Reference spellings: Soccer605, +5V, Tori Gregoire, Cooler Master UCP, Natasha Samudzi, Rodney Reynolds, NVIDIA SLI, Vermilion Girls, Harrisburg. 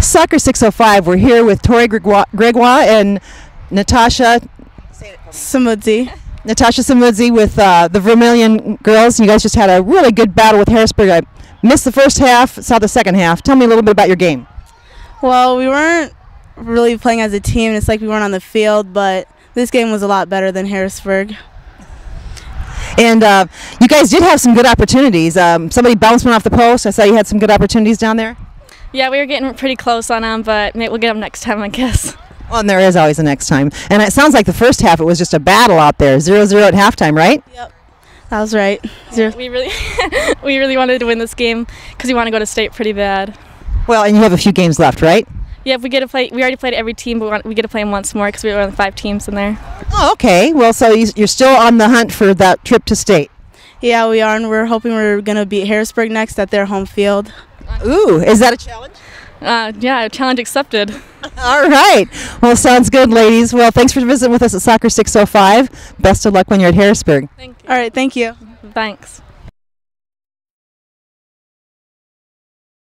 Soccer 605. We're here with Tori Gregoire and Natasha Samudzi. Natasha Samudzi with the Vermilion Girls. You guys just had a really good battle with Harrisburg. I missed the first half, saw the second half. Tell me a little bit about your game. Well, we weren't really playing as a team. It's like we weren't on the field, but this game was a lot better than Harrisburg. And you guys did have some good opportunities. Somebody bounced one off the post. I saw you had some good opportunities down there. Yeah, we were getting pretty close on them, but we'll get them next time, I guess. Well, and there is always a next time. And it sounds like the first half, it was just a battle out there. 0-0 at halftime, right? Yep, that was right. Yeah, we really wanted to win this game because we want to go to state pretty bad. Well, and you have a few games left, right? Yeah, we get to play. We already played every team, but we get to play them once more because we were on 5 teams in there. Oh, okay. Well, so you're still on the hunt for that trip to state. Yeah, we are, and we're hoping we're going to beat Harrisburg next at their home field. Ooh, is that a challenge? Yeah, challenge accepted. All right. Well, sounds good, ladies. Well, thanks for visiting with us at Soccer 605. Best of luck when you're at Harrisburg. Thank you. All right, thank you. Thanks.